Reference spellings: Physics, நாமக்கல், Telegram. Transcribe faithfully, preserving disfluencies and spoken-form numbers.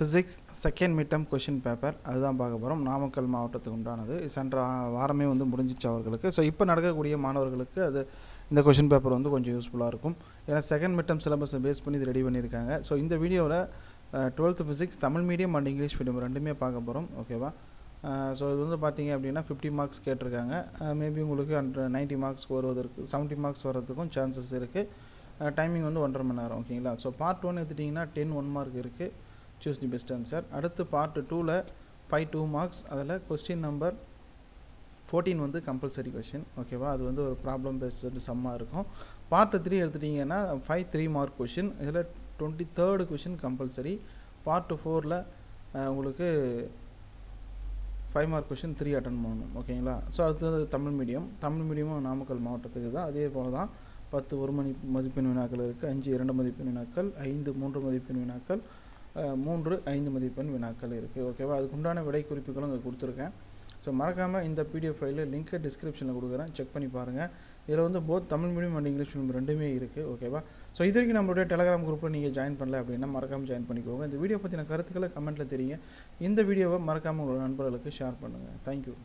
physics second midterm question paper அதுதான் பார்க்க போறோம். நாமக்கல் மாவட்டத்துக்கு உண்டானது சென்ற வாரமே வந்து முடிஞ்சிச்சு அவங்களுக்கு. ஸோ இப்போ நடக்கக்கூடிய மாணவர்களுக்கு அது இந்த question paper வந்து கொஞ்சம் யூஸ்ஃபுல்லாக இருக்கும். ஏன்னா செகண்ட் midterm syllabus பேஸ் பண்ணி இது ரெடி பண்ணியிருக்காங்க. ஸோ இந்த வீடியோவில் twelfth physics Tamil medium and English medium ரெண்டுமே பார்க்க போகிறோம். ஓகேவா? ஸோ இது வந்து பார்த்தீங்க அப்படின்னா ஃபிஃப்டி மார்க்ஸ் கேட்டிருக்காங்க. மேபி உங்களுக்கு ஹண்ட்ரட் நைன்ட்டி மார்க்ஸ் வருவதற்கு செவன்ட்டி மார்க்ஸ் வர்றதுக்கும் சான்சஸ் இருக்குது. டைமிங் வந்து ஒன்றரை மணி நேரம். ஓகேங்களா? ஸோ பார்ட் ஒன் எடுத்துட்டிங்கன்னா டென் ஒன் மார்க் இருக்குது. Choose the best answer. அடுத்து பார்ட் டூவில் ஃபைவ் டூ மார்க்ஸ், அதில் கொஸ்டின் நம்பர் ஃபோர்டீன் வந்து கம்பல்சரி கொஸ்டின். ஓகேவா? அது வந்து ஒரு ப்ராப்ளம் பேஸ்டு சம்மாக இருக்கும். பார்ட் த்ரீ எடுத்துட்டிங்கன்னா ஃபைவ் த்ரீ மார்க் கொஸ்டின், இதில் twenty third question compulsory. Part ஃபோரில் உங்களுக்கு five mark question three attend பண்ணணும். ஓகேங்களா? ஸோ அடுத்தது தமிழ் மீடியம். தமிழ் மீடியமும் நாமக்கல் மாவட்டத்துக்கு தான். அதே போல் தான் பத்து ஒரு மணி மதிப்பெண் வினாக்கள் இருக்குது, அஞ்சு இரண்டு மதிப்பெண் வினாக்கள், ஐந்து மூன்று மதிப்பெண் வினாக்கள், மூன்று ஐந்து மதிப்பெண் வினாக்கள் இருக்குது. ஓகேவா? அதுக்குண்டான விடை குறிப்புகளும் இங்கே கொடுத்துருக்கேன். ஸோ மறக்காமல் இந்த பிடிஎஃப் ஃபைலில் லிங்க்கை டிஸ்கிரிப்ஷனில் கொடுக்குறேன், செக் பண்ணி பாருங்கள். இதில் வந்து both Tamil medium and English medium ரெண்டுமே இருக்குது. ஓகேவா? ஸோ இது வரைக்கும் நம்மளுடைய டெலிகிராம் குரூப்பில் நீங்கள் ஜாயின் பண்ணல அப்படின்னா மறக்காமல் ஜாயின் பண்ணிக்கோங்க. இந்த வீடியோ பற்றின கருத்துக்களை கமெண்ட்டில் தெரியுங்க. இந்த வீடியோவை மறக்காமல் உங்கள் நண்பர்களுக்கு ஷேர் பண்ணுங்கள். தேங்க்யூ.